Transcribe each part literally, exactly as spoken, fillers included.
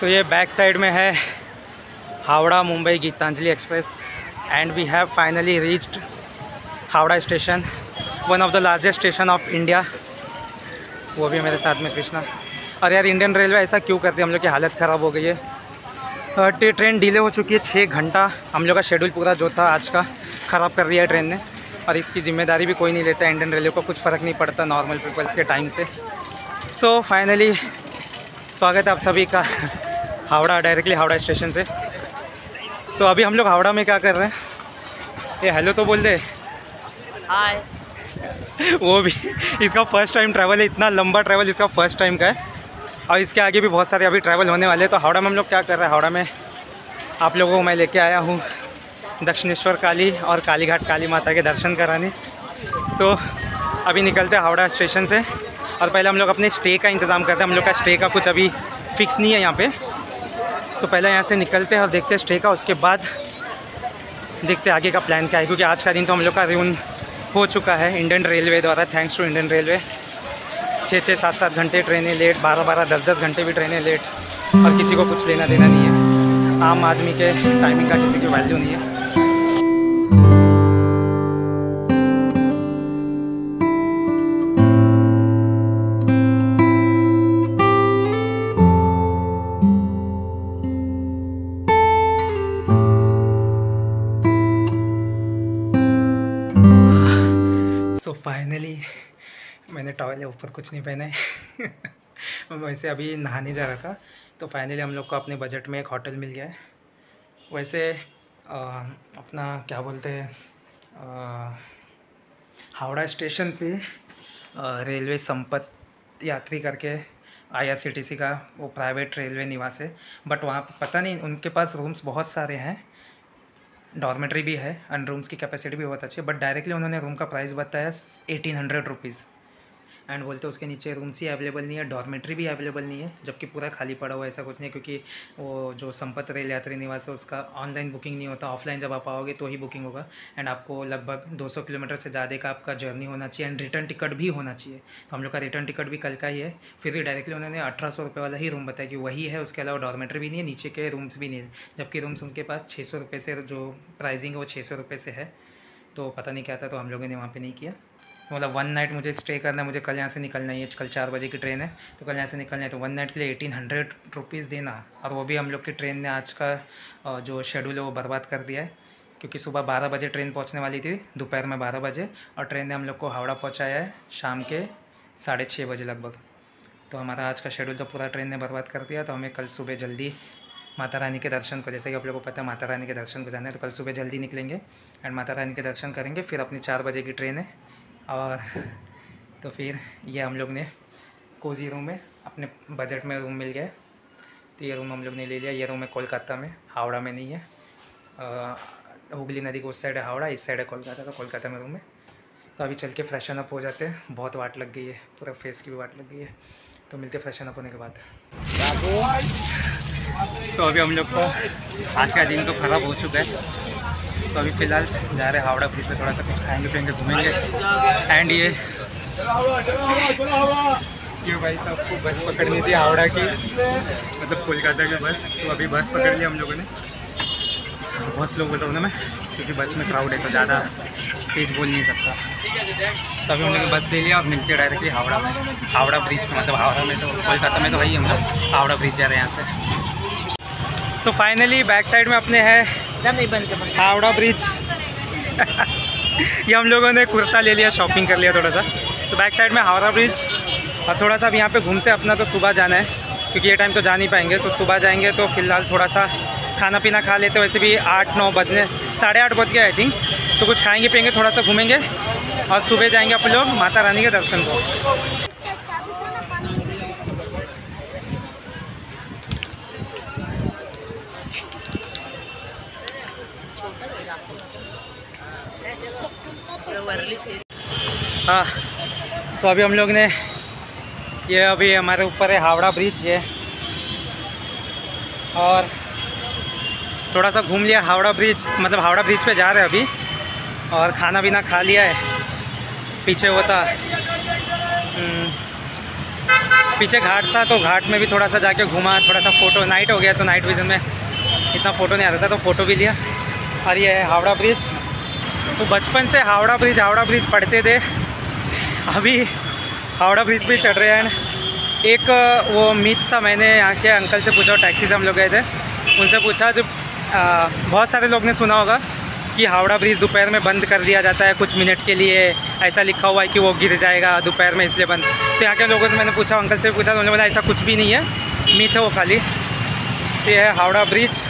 तो ये back side में है Howrah Mumbai Gitanjali express and we have finally reached Howrah station, one of the largest station of India. वो भी मेरे साथ में कृष्णा। और यार इंडियन रेलवे ऐसा क्यों करती है, हम लोग की हालत ख़राब हो गई है। ट्रेन डिले हो चुकी है, छः घंटा हम लोग का शेड्यूल पूरा जो था आज का ख़राब कर दिया है ट्रेन ने। और इसकी जिम्मेदारी भी कोई नहीं लेता, इंडियन रेलवे को कुछ फ़र्क नहीं पड़ता नॉर्मल पीपल्स के टाइम से। सो फाइनली स्वागत है आप सभी का हावड़ा, डायरेक्टली हावड़ा स्टेशन से। सो so, अभी हम लोग हावड़ा में क्या कर रहे हैं, ये हेलो तो बोल दे, हाय। वो भी इसका फर्स्ट टाइम ट्रैवल है, इतना लंबा ट्रैवल इसका फर्स्ट टाइम का है। और इसके आगे भी बहुत सारे अभी ट्रैवल होने वाले हैं। तो हावड़ा में हम लोग क्या कर रहे हैं, हावड़ा में आप लोगों को मैं लेके आया हूँ दक्षिणेश्वर काली और कालीघाट काली माता के दर्शन कराने। सो so, अभी निकलते हैं हावड़ा स्टेशन से। और पहले हम लोग अपने स्टे का इंतज़ाम करते हैं। हम लोग का स्टे का कुछ अभी फ़िक्स नहीं है यहाँ पे, तो पहले यहाँ से निकलते हैं और देखते हैं स्टे का, उसके बाद देखते हैं आगे का प्लान क्या है। क्योंकि आज का दिन तो हम लोग का रियून हो चुका है इंडियन रेलवे द्वारा, थैंक्स टू इंडियन रेलवे। छः छः सात सात घंटे ट्रेनें लेट, बारह बारह दस दस घंटे भी ट्रेनें लेट, और किसी को कुछ लेना देना नहीं है। आम आदमी के टाइमिंग का किसी की वैल्यू नहीं है। तो फाइनली मैंने टॉवल ऊपर कुछ नहीं पहना है। वैसे अभी नहाने जा रहा था, तो फाइनली हम लोग को अपने बजट में एक होटल मिल गया है। वैसे आ, अपना क्या बोलते हैं, हावड़ा स्टेशन पे रेलवे संपत यात्री करके I R C T C का वो प्राइवेट रेलवे निवास है। बट वहाँ पता नहीं, उनके पास रूम्स बहुत सारे हैं, डॉर्मेटरी भी है एंड रूम्स की कैपेसिटी भी बहुत अच्छी है। बट डायरेक्टली उन्होंने रूम का प्राइस बताया एटीन हंड्रेड रुपीज़ एंड बोलते उसके नीचे रूम्स ही अवेलेबल नहीं है, डॉर्मेटरी भी अवेलेबल नहीं है, जबकि पूरा खाली पड़ा हुआ ऐसा कुछ नहीं। क्योंकि वो जो संपत रेल यात्री निवास है उसका ऑनलाइन बुकिंग नहीं होता, ऑफलाइन जब आप आओगे तो ही बुकिंग होगा। एंड आपको लगभग दो सौ किलोमीटर से ज़्यादा का आपका जर्नी होना चाहिए एंड रिटर्न टिकट भी होना चाहिए। तो हम लोग का रिटर्न टिकट भी कल का ही है। फिर भी डायरेक्टली उन्होंने अठारह सौ रुपये वाला ही रूम बताया कि वही है, उसके अलावा डॉर्मेटरी भी नहीं है, नीचे के रूम्स भी नहीं है। जबकि रूम्स उनके पास छः सौ रुपये से जो प्राइसिंग है वो छः सौ रुपये से है। तो पता नहीं क्या था, तो हम लोगों ने वहाँ पर नहीं किया। मतलब वन नाइट मुझे स्टे करना है, मुझे कल यहाँ से निकलना है, कल चार बजे की ट्रेन है, तो कल यहाँ से निकलना है। तो वन नाइट के लिए एटीन हंड्रेड रुपीज़ देना, और वो भी हम लोग की ट्रेन ने आज का जो शेड्यूल है वो बर्बाद कर दिया है। क्योंकि सुबह बारह बजे ट्रेन पहुँचने वाली थी, दोपहर में बारह बजे, और ट्रेन ने हम लोग को हावड़ा पहुँचाया है शाम के साढ़े छः बजे लगभग। तो हमारा आज का शेड्यूल तो पूरा ट्रेन ने बर्बाद कर दिया। तो हमें कल सुबह जल्दी माता रानी के दर्शन को, जैसे कि आप लोगों को पता है माता रानी के दर्शन को जाना है, तो कल सुबह जल्दी निकलेंगे एंड माता रानी के दर्शन करेंगे। फिर अपनी चार बजे की ट्रेन है। और तो फिर ये हम लोग ने कोजी रूम में अपने बजट में रूम मिल गया, तो ये रूम हम लोग ने ले लिया। ये रूम है कोलकाता में, हावड़ा में नहीं है। हुगली नदी को उस साइड है हावड़ा, इस साइड है कोलकाता, तो कोलकाता में रूम है। तो अभी चल के फ्रेशन अप हो जाते हैं, बहुत वाट लग गई है, पूरा फेस की भी वाट लग गई है। तो मिलते फ्रेशन अप होने के बाद। सो so, अभी हम लोग को आज का दिन तो ख़राब हो चुका है। तो अभी फ़िलहाल जा रहे हावड़ा ब्रिज पर, थोड़ा सा कुछ खाएंगे पियेंगे घूमेंगे। एंड ये ये भाई साहब को बस पकड़नी थी हावड़ा की, मतलब कोलकाता की बस, तो अभी बस पकड़ लिया हम लोगों ने। बहुत लोग बोल रहा हूँ ना मैं, क्योंकि बस में क्राउड है तो ज़्यादा तेज बोल नहीं सकता। तो अभी हम लोग बस ले लिया और मिलते डायरेक्टली हावड़ा में, हावड़ा ब्रिज पर। मतलब हावड़ा में तो, कोलकाता में तो वही हम लोग हावड़ा ब्रिज जा रहे हैं यहाँ से। तो फाइनली बैक साइड में अपने है हावड़ा ब्रिज। ये हम लोगों ने कुर्ता ले लिया, शॉपिंग कर लिया थोड़ा सा। तो बैक साइड में हावड़ा ब्रिज, और थोड़ा सा भी यहाँ पे घूमते हैं। अपना तो सुबह जाना है, क्योंकि ये टाइम तो जा नहीं पाएंगे, तो सुबह जाएंगे। तो फिलहाल थोड़ा सा खाना पीना खा लेते, वैसे भी आठ नौ बजने साढ़े आठ बज गए आई थिंक। तो कुछ खाएँगे पियेंगे, थोड़ा सा घूमेंगे, और सुबह जाएँगे आप लोग माता रानी के दर्शन को। हाँ, तो अभी हम लोग ने ये अभी हमारे ऊपर है हावड़ा ब्रिज है, और थोड़ा सा घूम लिया हावड़ा ब्रिज, मतलब हावड़ा ब्रिज पे जा रहे हैं अभी। और खाना पीना खा लिया है, पीछे वो था पीछे घाट था तो घाट में भी थोड़ा सा जाके घूमा, थोड़ा सा फ़ोटो, नाइट हो गया तो नाइट विज़न में इतना फ़ोटो नहीं आता था तो फ़ोटो भी लिया। और ये है हावड़ा ब्रिज। तो बचपन से हावड़ा ब्रिज हावड़ा ब्रिज पढ़ते थे, अभी हावड़ा ब्रिज भी चढ़ रहे हैं। एक वो मीत था, मैंने यहाँ के अंकल से पूछा, टैक्सी से हम लोग गए थे, उनसे पूछा, जो आ, बहुत सारे लोग ने सुना होगा कि हावड़ा ब्रिज दोपहर में बंद कर दिया जाता है कुछ मिनट के लिए, ऐसा लिखा हुआ है कि वो गिर जाएगा दोपहर में इसलिए बंद। तो यहाँ के लोगों से मैंने पूछा, अंकल से पूछा, तो उन्होंने बोला ऐसा कुछ भी नहीं है, मीत है वो खाली। ये है हावड़ा ब्रिज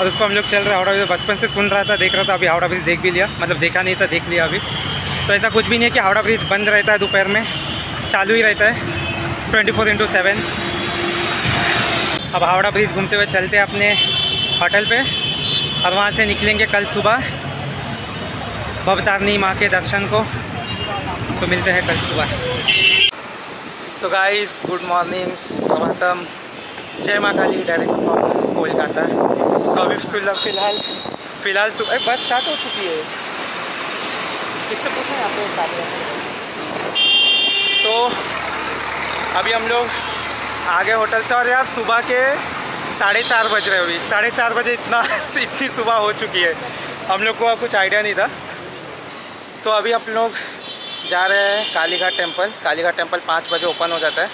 और उसको हम लोग चल रहे हैं। हावड़ा ब्रिज बचपन से सुन रहा था, देख रहा था, अभी हावड़ा ब्रिज देख भी लिया, मतलब देखा नहीं था, देख लिया अभी। तो ऐसा कुछ भी नहीं है कि हावड़ा ब्रिज बंद रहता है दोपहर में, चालू ही रहता है ट्वेंटी फोर इंटू सेवन। अब हावड़ा ब्रिज घूमते हुए चलते हैं अपने होटल पे और वहाँ से निकलेंगे कल सुबह भवतारिणी माँ के दर्शन को। तो मिलते हैं कल सुबह। सो गाइस, गुड मॉर्निंग, सुप्रभातम, जय माँ काली, डायरेक्ट फ्रॉम कोलकाता। तो अभी फिलहाल फ़िलहाल सुबह बस स्टार्ट हो चुकी है, इससे पूछें आप लोग स्टार्ट हैं। तो अभी हम लोग आगे होटल से, और यार सुबह के साढ़े चार बज रहे हैं, अभी साढ़े चार बजे इतना इतनी सुबह हो चुकी है, हम लोग को कुछ आइडिया नहीं था। तो अभी हम लोग जा रहे हैं कालीघाट टेम्पल। कालीघाट टेम्पल पाँच बजे ओपन हो जाता है,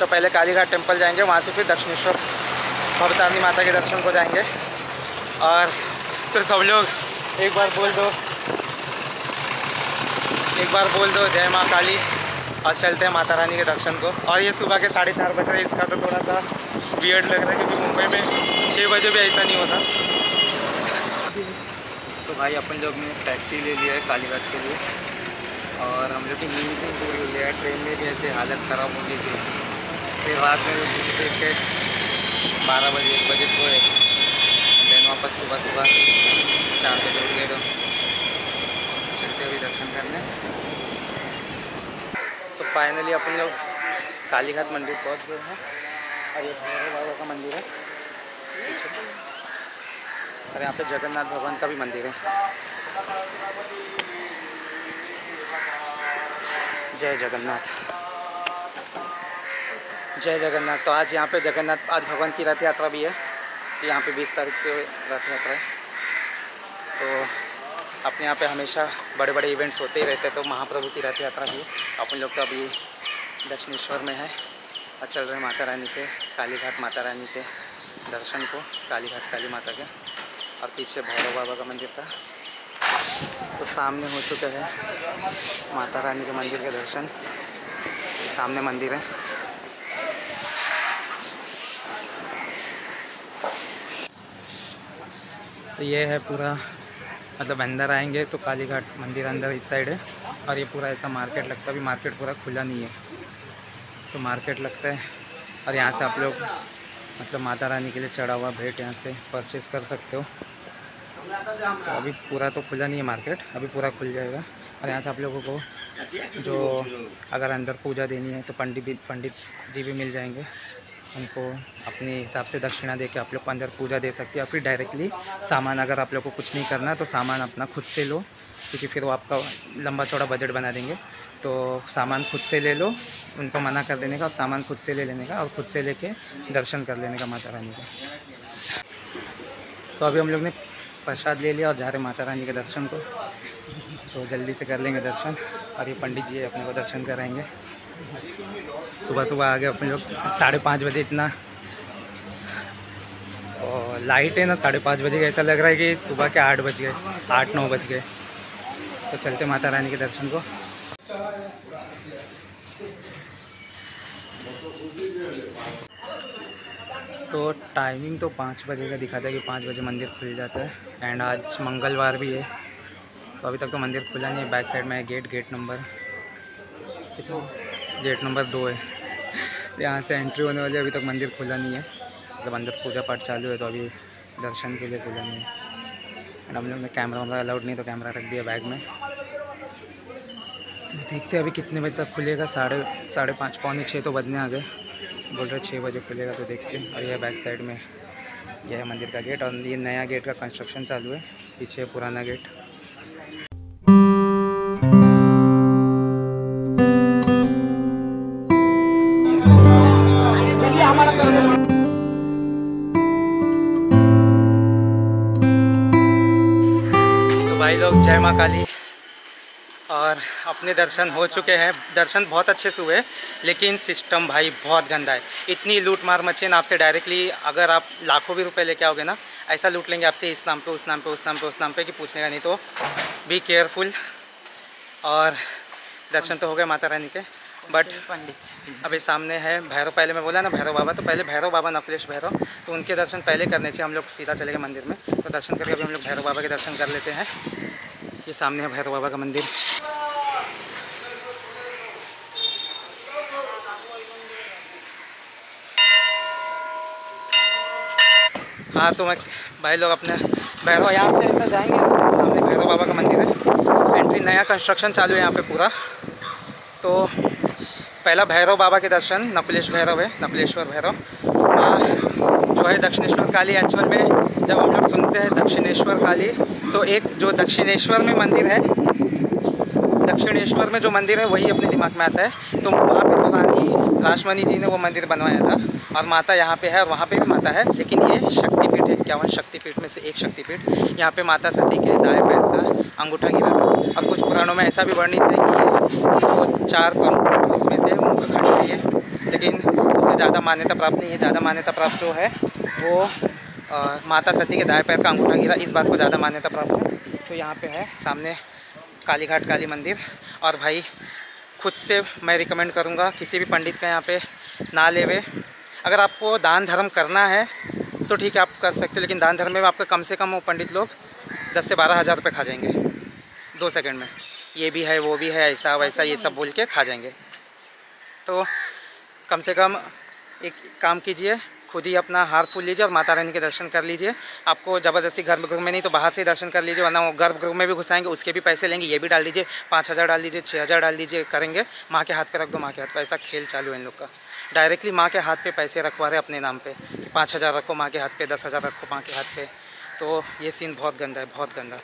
तो पहले कालीघाट टेम्पल जाएंगे, वहाँ से फिर दक्षिणेश्वर भवतारिणी माता के दर्शन को जाएंगे। और तो सब लोग एक बार बोल दो एक बार बोल दो जय माँ काली, और चलते हैं माता रानी के दर्शन को। और ये सुबह के साढ़े चार बज रहे, इसका तो थोड़ा सा वियर्ड लग रहा है क्योंकि मुंबई में छः बजे भी ऐसा नहीं होता। सो so, भाई अपन लोग ने टैक्सी ले लिया है कालीघाट के लिए, और हम लोग की नींद भी पूरी हो गया। ट्रेन में भी ऐसे हालत ख़राब हो गई थी, फिर रात में देख के बारह बजे एक बजे सोए, देन वापस सुबह सुबह चार बजे उठ गए। तो चलते अभी दर्शन करने। तो so, फाइनली अपन लोग कालीघाट मंदिर पहुँच गए हैं। ये भैरव बाबा का मंदिर है, और यहाँ पे जगन्नाथ भगवान का भी मंदिर है। जय जगन्नाथ, जय जगन्नाथ। तो आज यहाँ पे जगन्नाथ, आज भगवान की रथ यात्रा भी है, तो यहाँ पे बीस तारीख को रथ यात्रा है। तो अपने यहाँ पे हमेशा बड़े बड़े इवेंट्स होते ही रहते हैं, तो महाप्रभु की रथ यात्रा भी है। अपन लोग तो अभी दक्षिणेश्वर में है और चल रहे माता रानी के, कालीघाट माता रानी के दर्शन को, कालीघाट काली माता के। और पीछे भैरव बाबा का मंदिर था। तो सामने हो चुके हैं माता रानी के मंदिर के दर्शन, सामने मंदिर है। तो ये है पूरा, मतलब अंदर आएंगे तो कालीघाट मंदिर अंदर इस साइड है, और ये पूरा ऐसा मार्केट लगता है। अभी मार्केट पूरा खुला नहीं है तो मार्केट लगता है, और यहाँ से आप लोग मतलब माता रानी के लिए चढ़ा हुआ भेंट यहाँ से परचेज़ कर सकते हो। तो अभी पूरा तो खुला नहीं है मार्केट, अभी पूरा खुल जाएगा। और यहाँ से आप लोगों को जो अगर अंदर पूजा देनी है तो पंडित भी पंडित जी भी मिल जाएंगे, उनको अपने हिसाब से दक्षिणा दे के आप लोग को अंदर पूजा दे सकते हो। फिर डायरेक्टली सामान, अगर आप लोग को कुछ नहीं करना तो सामान अपना खुद से लो, क्योंकि फिर वो आपका लंबा चौड़ा बजट बना देंगे। तो सामान खुद से ले लो, उनको मना कर देने का, और सामान खुद से ले लेने का, और खुद से लेके दर्शन कर लेने का माता रानी का। तो अभी हम लोग ने प्रसाद ले लिया और जा रहे माता रानी के दर्शन को। तो जल्दी से कर लेंगे दर्शन, और ये पंडित जी अपने को दर्शन कराएंगे। सुबह सुबह आ गए अपने लोग साढ़े पाँच बजे, इतना और लाइट है ना साढ़े पाँच बजे का, ऐसा लग रहा है कि सुबह के आठ बज गए, आठ नौ बज गए। तो चलते माता रानी के दर्शन को। तो टाइमिंग तो पाँच बजे का दिखाता है कि पाँच बजे मंदिर खुल जाता है, एंड आज मंगलवार भी है। तो अभी तक तो मंदिर खुला नहीं है। बैक साइड में है गेट, गेट नंबर कितना, गेट नंबर दो है। यहाँ से एंट्री होने वाली है, अभी तक मंदिर खुला नहीं है, मतलब अंदर पूजा पाठ चालू है, तो अभी दर्शन के लिए खुला नहीं है। एंड हम लोग में कैमरा वैमरा अलाउड नहीं, तो कैमरा रख दिया बैग में। तो देखते हैं अभी कितने बजे तक खुलेगा। साढ़े साढ़े पाँच पौने छः तो बजने आ गए, बोल रहे छः बजे खुलेगा, तो देखते हैं। और यह बैक साइड में यह है मंदिर का गेट, और ये नया गेट का कंस्ट्रक्शन चालू है, पीछे पुराना गेट। हमारा तरफ। भाई लोग जय माँ काली, और अपने दर्शन हो चुके हैं। दर्शन बहुत अच्छे से हुए, लेकिन सिस्टम भाई बहुत गंदा है। इतनी लूट मार मची है ना, आपसे डायरेक्टली अगर आप लाखों भी रुपए लेके आओगे ना, ऐसा लूट लेंगे आपसे इस नाम पे उस नाम पे उस नाम पे उस नाम पे कि पूछने का नहीं। तो बी केयरफुल। और दर्शन तो हो गए माता रानी के, बट पंडित अभी सामने है भैरव। पहले मैं बोला ना भैरव बाबा, तो पहले भैरव बाबा नपलेश्वर भैरव, तो उनके दर्शन पहले करने चाहिए। हम लोग सीधा चले गए मंदिर में, तो दर्शन करके अभी हम लोग भैरव बाबा के दर्शन कर लेते हैं। ये सामने है भैरव बाबा का मंदिर। हाँ, तो मैं भाई लोग अपने भैरव यहाँ से ऐसा जाएंगे, सामने भैरव बाबा का मंदिर है। एंट्री नया कंस्ट्रक्शन चालू है यहाँ पे पूरा। तो पहला भैरव बाबा के दर्शन नपलेश्वर भैरव है, नपलेश्वर भैरव जो है दक्षिणेश्वर काली। एक्चुअल में जब हम लोग सुनते हैं दक्षिणेश्वर काली, तो एक जो दक्षिणेश्वर में मंदिर है, दक्षिणेश्वर में जो मंदिर है वही अपने दिमाग में आता है। तो वहाँ पे पुरानी रश्मोनी जी ने वो मंदिर बनवाया था, और माता यहाँ पे है, और वहाँ पे भी माता है, लेकिन ये शक्तिपीठ है। क्या हुआ, शक्तिपीठ में से एक शक्तिपीठ। यहाँ पे माता सती के दाएँ पैर का अंगूठा गिरा था, और कुछ पुराणों में ऐसा भी वर्णित है कि ये तो चार कम इसमें से मुख्य घट रही है, लेकिन उससे ज़्यादा मान्यता प्राप्त नहीं है। ज़्यादा मान्यता प्राप्त जो है वो आ, माता सती के दाएँ पैर का अंगूठा गिरा, इस बात को ज़्यादा मान्यता प्राप्त है। तो यहाँ पे है सामने कालीघाट काली मंदिर। और भाई खुद से मैं रिकमेंड करूँगा किसी भी पंडित का यहाँ पे ना ले हुए। अगर आपको दान धर्म करना है तो ठीक है, आप कर सकते हो, लेकिन दान धर्म में आपका कम से कम वो पंडित लोग दस से बारह हज़ार रुपये खा जाएंगे दो सेकंड में। ये भी है वो भी है ऐसा वैसा ये सब बोल के खा जाएंगे। तो कम से कम एक काम कीजिए, खुद ही अपना हार फूल लीजिए और माता रानी के दर्शन कर लीजिए। आपको ज़बरदस्ती गर्भगृह में नहीं तो बाहर से ही दर्शन कर लीजिए, वरना वो गर्भगृह में भी घुसाएंगे, उसके भी पैसे लेंगे। ये भी डाल दीजिए, पाँच हज़ार डाल दीजिए, छः हज़ार डाल दीजिए, करेंगे माँ के हाथ पे रख दो, माँ के हाथ पे। ऐसा खेल चालू है इन लोग का। डायरेक्टली माँ के हाथ पे पैसे रखवा रहे अपने नाम पे, पाँच हज़ार रखो माँ के हाथ पे, दस हज़ार रखो माँ के हाथ पे। तो ये सीन बहुत गंदा है, बहुत गंदा।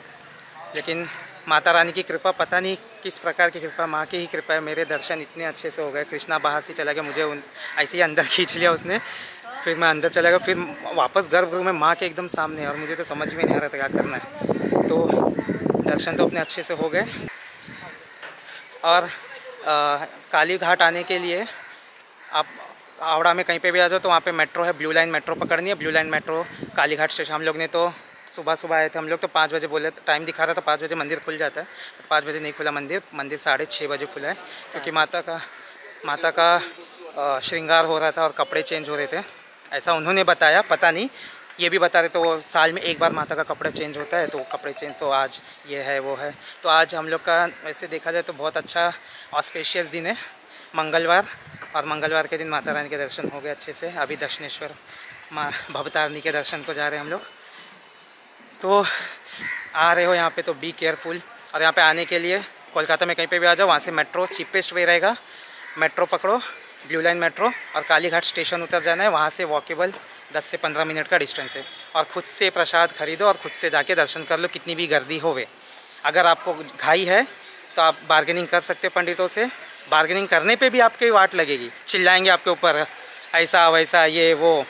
लेकिन माता रानी की कृपा, पता नहीं किस प्रकार की कृपा, माँ की ही कृपा है। मेरे दर्शन इतने अच्छे से हो गए। कृष्णा बाहर से चला गया, मुझे उन ऐसे ही अंदर खींच लिया उसने, फिर मैं अंदर चला गया, फिर वापस गर्भगृह में माँ के एकदम सामने। और मुझे तो समझ में नहीं आ रहा था क्या करना है। तो दर्शन तो अपने अच्छे से हो गए। और कालीघाट आने के लिए आप हावड़ा में कहीं पे भी आ जाओ, तो वहाँ पे मेट्रो है, ब्लू लाइन मेट्रो पकड़नी है। Blue line metro Kalighat station. हम लोग ने तो सुबह सुबह आए थे, हम लोग तो पाँच बजे बोले, टाइम दिखा रहा था पाँच बजे मंदिर खुल जाता है, तो पाँच बजे नहीं खुला मंदिर। मंदिर साढ़े छः बजे खुला है, क्योंकि माता का माता का श्रृंगार हो रहा था और कपड़े चेंज हो रहे थे, ऐसा उन्होंने बताया। पता नहीं, ये भी बता रहे थे वो साल में एक बार माता का कपड़ा चेंज होता है, तो कपड़े चेंज, तो आज ये है वो है। तो आज हम लोग का वैसे देखा जाए तो बहुत अच्छा ऑस्पेशियस दिन है, मंगलवार। और मंगलवार के दिन माता रानी के दर्शन हो गए अच्छे से। अभी दक्षिणेश्वर माँ भवतारिणी के दर्शन को जा रहे हैं हम लोग। तो आ रहे हो यहाँ पे तो बी केयरफुल। और यहाँ पे आने के लिए कोलकाता में कहीं पे भी आ जाओ, वहाँ से मेट्रो चीपेस्ट वे रहेगा। मेट्रो पकड़ो, ब्लू लाइन मेट्रो, और कालीघाट स्टेशन उतर जाना है। वहाँ से वॉकेबल दस से पंद्रह मिनट का डिस्टेंस है। और खुद से प्रसाद खरीदो और खुद से जाके दर्शन कर लो, कितनी भी गर्दी होवे। अगर आपको घाई है तो आप बार्गेनिंग कर सकते हो पंडितों से। बार्गेनिंग करने पे भी आपकी वाट लगेगी, चिल्लाएंगे आपके ऊपर ऐसा वैसा ये वो,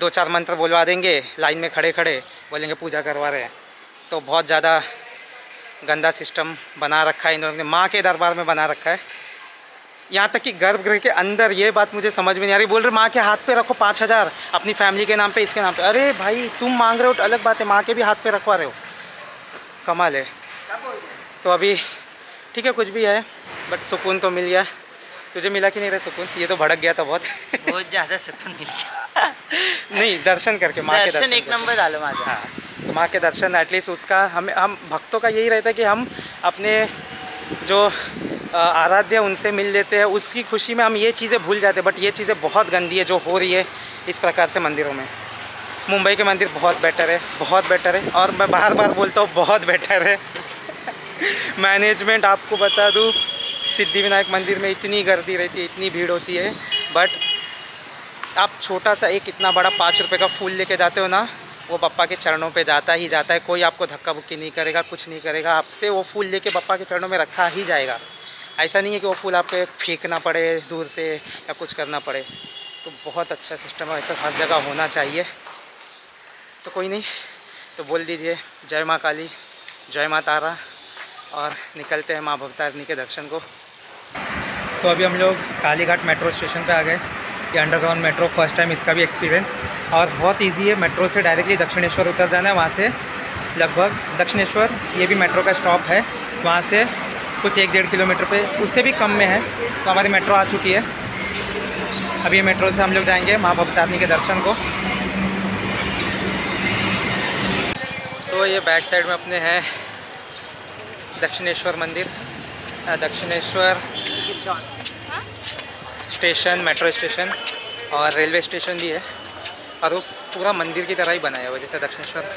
दो चार मंत्र बोलवा देंगे, लाइन में खड़े खड़े बोलेंगे पूजा करवा रहे हैं। तो बहुत ज़्यादा गंदा सिस्टम बना रखा है इन लोगों ने, माँ के दरबार में बना रखा है। यहाँ तक कि गर्भगृह के अंदर, ये बात मुझे समझ में नहीं आ रही, बोल रहे माँ के हाथ पे रखो पाँच हज़ार अपनी फैमिली के नाम पे, इसके नाम पे। अरे भाई तुम मांग रहे हो अलग बात है, माँ के भी हाथ पे रखवा रहे हो, कमाल है। तो अभी ठीक है, कुछ भी है, बट सुकून तो मिल गया। तुझे मिला कि नहीं रहा सुकून? ये तो भड़क गया था बहुत बहुत ज़्यादा सुकून मिल गया नहीं, दर्शन करके माँ के दर्शन एक नंबर डालो माँ। हाँ, तो माँ के दर्शन एटलीस्ट उसका हम हम भक्तों का यही रहता है कि हम अपने जो आराध्य उनसे मिल लेते हैं, उसकी खुशी में हम ये चीज़ें भूल जाते हैं। बट ये चीज़ें बहुत गंदी है जो हो रही है इस प्रकार से मंदिरों में। मुंबई के मंदिर बहुत बेटर है, बहुत बेटर है, और मैं बार बार बोलता हूँ बहुत बेटर है मैनेजमेंट आपको बता दूँ, सिद्धिविनायक मंदिर में इतनी गर्दी रहती है, इतनी भीड़ होती है, बट आप छोटा सा एक इतना बड़ा पाँच रुपये का फूल लेके जाते हो ना, वो बप्पा के चरणों पे जाता ही जाता है। कोई आपको धक्का बुक्की नहीं करेगा, कुछ नहीं करेगा, आपसे वो फूल लेके बप्पा के चरणों में रखा ही जाएगा। ऐसा नहीं है कि वो फूल आपको फेंकना पड़े दूर से या कुछ करना पड़े। तो बहुत अच्छा सिस्टम है, ऐसा हर जगह होना चाहिए। तो कोई नहीं, तो बोल दीजिए जय माँ काली, जय माँ तारा, और निकलते हैं माँ भक्तारिणी के दर्शन को। सो अभी हम लोग कालीघाट मेट्रो स्टेशन पे आ गए। ये अंडरग्राउंड मेट्रो फर्स्ट टाइम इसका भी एक्सपीरियंस, और बहुत इजी है। मेट्रो से डायरेक्टली दक्षिणेश्वर उतर जाना है, वहाँ से लगभग दक्षिणेश्वर ये भी मेट्रो का स्टॉप है, वहाँ से कुछ एक डेढ़ किलोमीटर पे उससे भी कम में है। तो हमारी मेट्रो आ चुकी है, अभी मेट्रो से हम लोग जाएंगे माँ भक्तारिणी के दर्शन को। तो ये बैक साइड में अपने हैं दक्षिणेश्वर मंदिर, दक्षिणेश्वर स्टेशन, मेट्रो स्टेशन और रेलवे स्टेशन भी है, और वो पूरा मंदिर की तरह ही बनाया हुआ है। जैसे दक्षिणेश्वर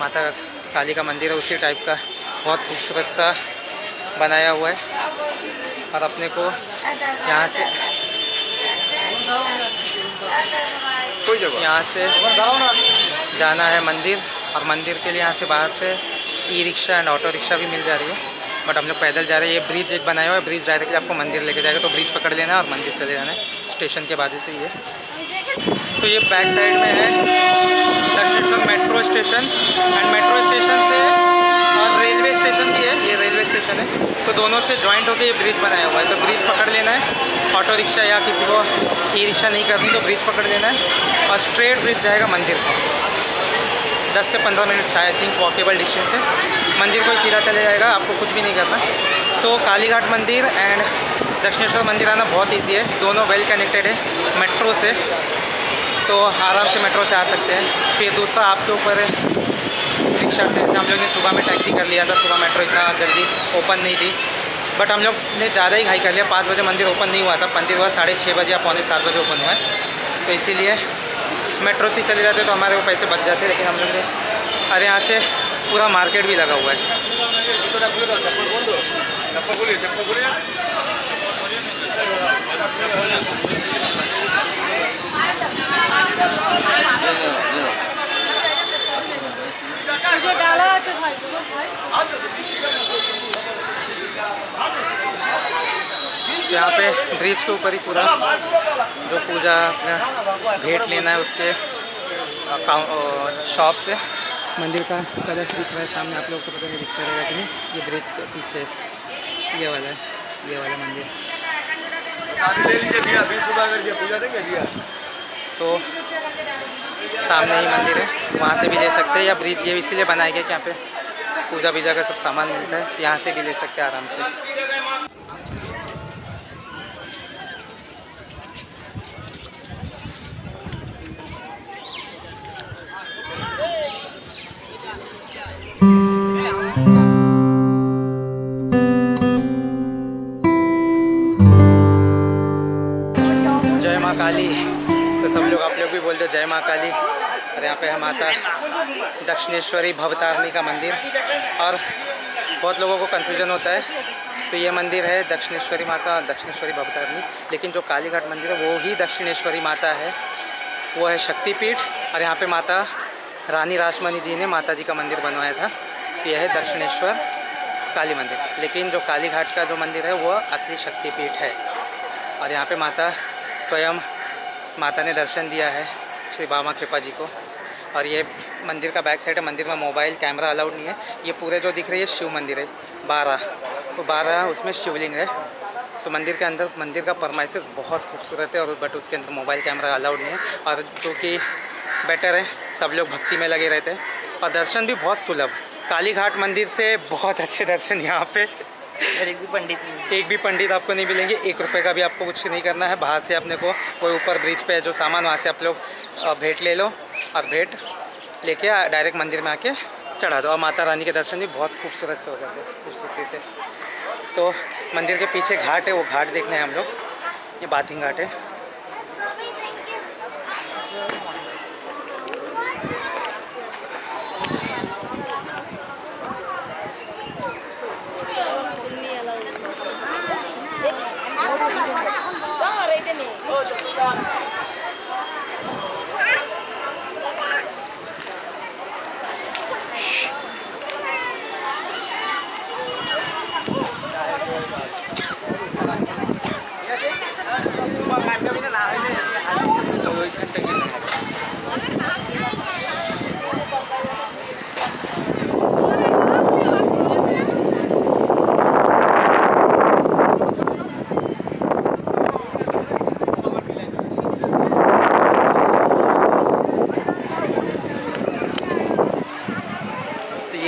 माता काली का मंदिर है उसी टाइप का बहुत खूबसूरत सा बनाया हुआ है। और अपने को यहाँ से यहाँ से जाना है मंदिर, और मंदिर के लिए यहाँ से बाहर से e rickshaw and auto rickshaw भी मिल जा रही है, बट हम लोग पैदल जा रहे हैं। ये ब्रिज एक बनाया हुआ है, ब्रिज डायरेक्टली आपको मंदिर लेके जाएगा, तो ब्रिज पकड़ लेना है और मंदिर चले जाना है, स्टेशन के बाजू से ही है। सो ये बैक साइड में है Dakshineswar metro station, and metro station से और रेलवे स्टेशन भी है, ये रेलवे स्टेशन है, तो दोनों से ज्वाइंट होकर ये ब्रिज बनाया हुआ है। तो ब्रिज पकड़ लेना है, ऑटो रिक्शा या किसी को ई रिक्शा नहीं करनी तो ब्रिज पकड़ लेना है, और स्ट्रेट ब्रिज जाएगा मंदिर को। दस से पंद्रह मिनट शायद थिंक वॉकेबल डिस्टेंस है, मंदिर को ही सीधा चले जाएगा, आपको कुछ भी नहीं करना। तो कालीघाट मंदिर एंड दक्षिणेश्वर मंदिर आना बहुत इजी है, दोनों वेल कनेक्टेड है मेट्रो से, तो आराम से मेट्रो से आ सकते हैं। फिर दूसरा आपके ऊपर है रिक्शा से, जैसे हम लोग ने सुबह में टैक्सी कर लिया था, सुबह मेट्रो इतना जल्दी ओपन नहीं थी, बट हम लोग ने ज़्यादा ही हाई कर लिया। पाँच बजे मंदिर ओपन नहीं हुआ था, मंदिर हुआ साढ़े छः बजे या पौने सात बजे ओपन हुआ है, तो इसीलिए मेट्रो से चले जाते तो हमारे वो पैसे बच जाते। लेकिन हम लोग ने, अरे यहाँ से पूरा मार्केट भी लगा हुआ है। यहाँ पे ब्रिज के ऊपर ही पूरा जो पूजा अपना भेंट लेना है उसके शॉप से मंदिर का कलश दिख रहा है सामने, आप लोग को पता नहीं दिखता रहेगा कि नहीं। ये ब्रिज के पीछे ये वाला है, ये वाला मंदिर, तो सामने ही मंदिर है, वहाँ से भी ले सकते हैं। या ब्रिज ये इसीलिए बनाया गया कि यहाँ पे पूजा बीजा का सब सामान मिलता है, यहाँ से भी ले सकते हैं आराम से। काली, तो सब लोग आप लोग भी बोलते जय माँ काली। और यहाँ पे है माता दक्षिणेश्वरी भवतारिणी का मंदिर, और बहुत लोगों को कन्फ्यूजन होता है। तो ये मंदिर है दक्षिणेश्वरी माता, दक्षिणेश्वरी भवतारिणी, लेकिन जो कालीघाट मंदिर है वो ही दक्षिणेश्वरी माता है, वो है शक्तिपीठ। और यहाँ पे माता रानी रश्मोनी जी ने माता जी का मंदिर बनवाया था। तो यह है दक्षिणेश्वर काली मंदिर, लेकिन जो कालीघाट का जो मंदिर है वह असली शक्तिपीठ है। और यहाँ पर माता स्वयं माता ने दर्शन दिया है श्री बामाखेपा जी को। और ये मंदिर का बैक साइड है, मंदिर में मोबाइल कैमरा अलाउड नहीं है। ये पूरे जो दिख रही है शिव मंदिर है, बारह तो बारह उसमें शिवलिंग है। तो मंदिर के अंदर, मंदिर का परमाइसेस बहुत खूबसूरत है, और बट उसके अंदर मोबाइल कैमरा अलाउड नहीं है, और जो कि बेटर है, सब लोग भक्ति में लगे रहते हैं। और दर्शन भी बहुत सुलभ, कालीघाट मंदिर से बहुत अच्छे दर्शन यहाँ पे। एक भी पंडित एक भी पंडित आपको नहीं मिलेंगे, एक रुपए का भी आपको कुछ नहीं करना है। बाहर से अपने को कोई ऊपर ब्रिज पे जो सामान, वहाँ से आप लोग भेंट ले लो, और भेंट लेके डायरेक्ट मंदिर में आके चढ़ा दो। और माता रानी के दर्शन भी बहुत खूबसूरत से हो जाते हैं, खूबसूरती से। तो मंदिर के पीछे घाट है, वो घाट देखना है हम लोग, ये बाथिंग घाट है।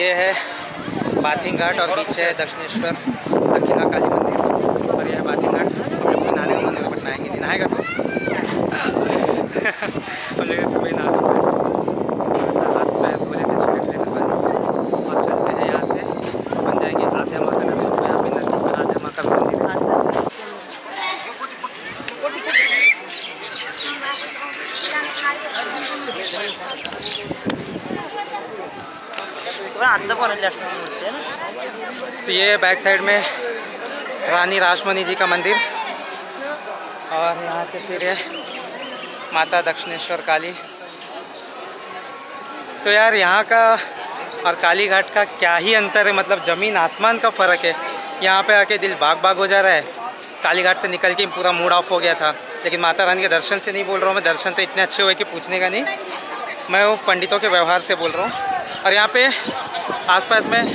ये है बाथिंग घाट और पीछे है दक्षिणेश्वर दक्षिणा काली मंदिर और यह बाथिंग घाट हम नहाने का मंदिर पर नहाएंगे। नहीं नहाएगा तो हम लेकिन सुबह नहा हाथ पैर धो लेते छिड़क लेते और चलते हैं यहाँ से बन जाएंगे आद्या माँ का नजर। यहाँ पे नजदीक पर आद्या माँ का मंदिर है। तो ये बैक साइड में रानी रश्मोनी जी का मंदिर और यहाँ से फिर है माता दक्षिणेश्वर काली। तो यार यहाँ का और कालीघाट का क्या ही अंतर है, मतलब ज़मीन आसमान का फ़र्क है। यहाँ पे आके दिल बाग बाग हो जा रहा है। कालीघाट से निकल के पूरा मूड ऑफ हो गया था, लेकिन माता रानी के दर्शन से नहीं बोल रहा हूँ मैं, दर्शन तो इतने अच्छे हुए कि पूछने का नहीं, मैं वो पंडितों के व्यवहार से बोल रहा हूँ। और यहाँ पे आसपास में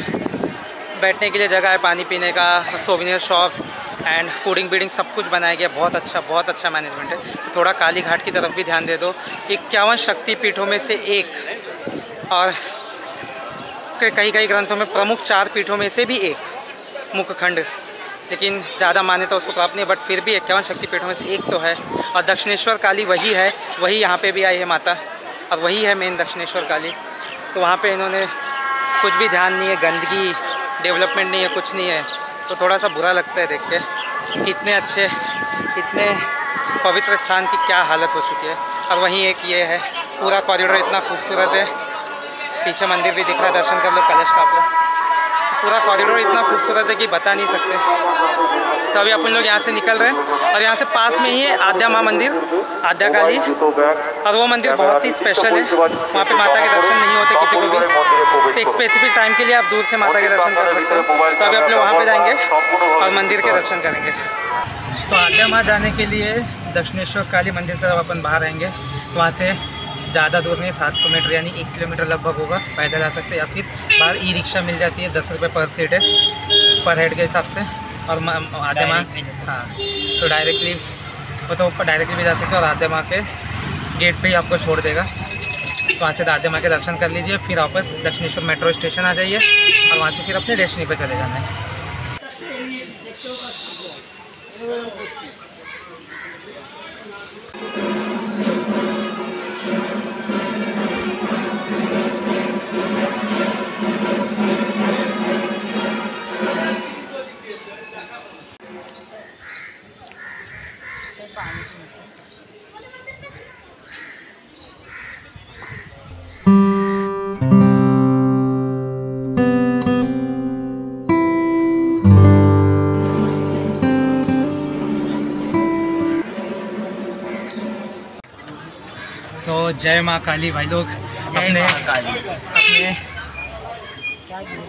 बैठने के लिए जगह है, पानी पीने का, सोविनियर शॉप्स एंड फूडिंग बीडिंग सब कुछ बनाया गया। बहुत अच्छा बहुत अच्छा मैनेजमेंट है। तो थोड़ा कालीघाट की तरफ भी ध्यान दे दो। इक्यावन शक्तिपीठों में से एक और कई कई ग्रंथों में प्रमुख चार पीठों में से भी एक मुखखंड, लेकिन ज़्यादा मान्यता उसको प्राप्त नहीं, बट फिर भी इक्यावन शक्तिपीठों में से एक तो है। और दक्षिणेश्वर काली वही है, वही यहाँ पर भी आई है माता और वही है मेन दक्षिणेश्वर काली। तो वहाँ पे इन्होंने कुछ भी ध्यान नहीं है, गंदगी डेवलपमेंट नहीं है, कुछ नहीं है। तो थोड़ा सा बुरा लगता है देख के कितने अच्छे इतने पवित्र स्थान की क्या हालत हो चुकी है। और वहीं एक ये है, पूरा कॉरिडोर इतना खूबसूरत है, पीछे मंदिर भी दिख रहा है, दर्शन कर लो कलश का। आप पूरा कॉरिडोर इतना खूबसूरत है कि बता नहीं सकते। तो अभी अपन लोग यहाँ से निकल रहे हैं और यहाँ से पास में ही है आद्या माँ मंदिर, आद्या काली, और वो मंदिर बहुत ही स्पेशल है। वहाँ पे माता के दर्शन नहीं होते किसी को भी, एक स्पेसिफिक टाइम के लिए आप दूर से माता के दर्शन कर सकते हो। तो अभी अपने वहाँ पे जाएंगे और मंदिर के दर्शन करेंगे। तो आद्या माँ जाने के लिए दक्षिणेश्वर काली मंदिर से जब अपन बाहर आएंगे तो वहाँ से ज़्यादा दूर नहीं, सात सौ मीटर यानी एक किलोमीटर लगभग होगा, पैदल आ सकते हैं या फिर बाहर ई रिक्शा मिल जाती है, दस रुपये पर सीट है पर हेड के हिसाब से। और आद्या माँ, हाँ तो डायरेक्टली वो तो डायरेक्टली भी जा सकते हैं और आद्या माँ के गेट पे ही आपको छोड़ देगा। तो वहाँ से आद्या माँ के दर्शन कर लीजिए, फिर वापस दक्षिणेश्वर मेट्रो स्टेशन आ जाइए और वहाँ से फिर अपने डेस्टिनी पर चले जाना है। सो so, जय माँ काली भाई लोग। अपने काली अपने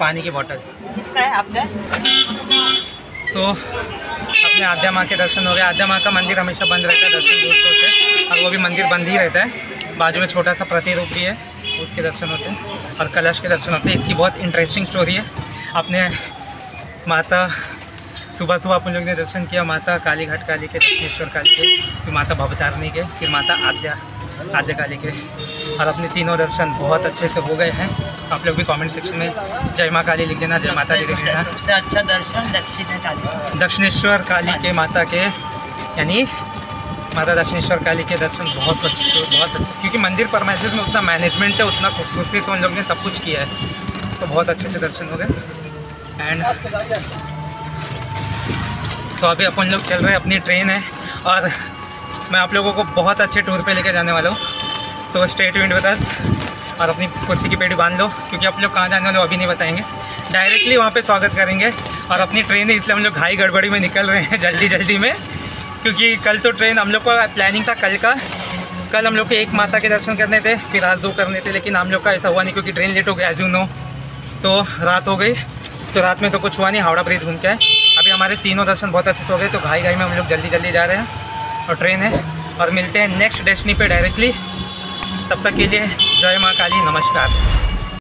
पानी की बोतल किसका है आपका। सो so, अपने आद्या माँ के दर्शन हो गए। आद्या माँ का मंदिर हमेशा बंद रहता है दर्शन दूर से, और वो भी मंदिर बंद ही रहता है। बाजू में छोटा सा प्रतिरूप भी है, उसके दर्शन होते हैं और कलश के दर्शन होते हैं। इसकी बहुत इंटरेस्टिंग स्टोरी है। अपने माता सुबह सुबह अपन लोग ने दर्शन किया माता कालीघाट काली के, दक्षिणेश्वर काली के, फिर माता भवतारिणी के, फिर माता आद्या आद्या काली के, और अपने तीनों दर्शन बहुत अच्छे से हो गए हैं। आप लोग भी कमेंट सेक्शन में जय माँ काली लिख देना, जय माता जी लिख देना। सबसे अच्छा दर्शन दक्षिण काली दक्षिणेश्वर काली के माता के, यानी माता दक्षिणेश्वर काली के दर्शन बहुत अच्छे से बहुत अच्छे से क्योंकि मंदिर परमाइसेस में उतना मैनेजमेंट है, उतना खूबसूरती से उन लोग ने सब कुछ किया है। तो बहुत अच्छे से दर्शन हो गए एंड तो अभी अपन लोग चल रहे हैं, अपनी ट्रेन है और मैं आप लोगों को बहुत अच्छे टूर पे लेके जाने वाला हूँ। तो स्टे ट्यून्ड विद अस और अपनी कुर्सी की पेटी बांध लो, क्योंकि आप लोग कहाँ जाने वाले हो अभी नहीं बताएंगे, डायरेक्टली वहाँ पे स्वागत करेंगे। और अपनी ट्रेन है इसलिए हम लोग घाई गड़बड़ी में निकल रहे हैं जल्दी जल्दी में, क्योंकि कल तो ट्रेन हम लोग का प्लानिंग था कल का, कल हम लोग को एक माता के दर्शन करने थे फिर आज दो करने थे, लेकिन हम लोग का ऐसा हुआ नहीं क्योंकि ट्रेन लेट हो गई एज यू नो। तो रात हो गई, तो रात में तो कुछ हुआ नहीं, हावड़ा ब्रिज घूम के आए। अभी हमारे तीनों दर्शन बहुत अच्छे से हो गए, तो घाई घाई में हम लोग जल्दी जल्दी जा रहे हैं और ट्रेन है। और मिलते हैं नेक्स्ट डेस्टिनी पे डायरेक्टली, तब तक के लिए जय माँ काली, नमस्कार।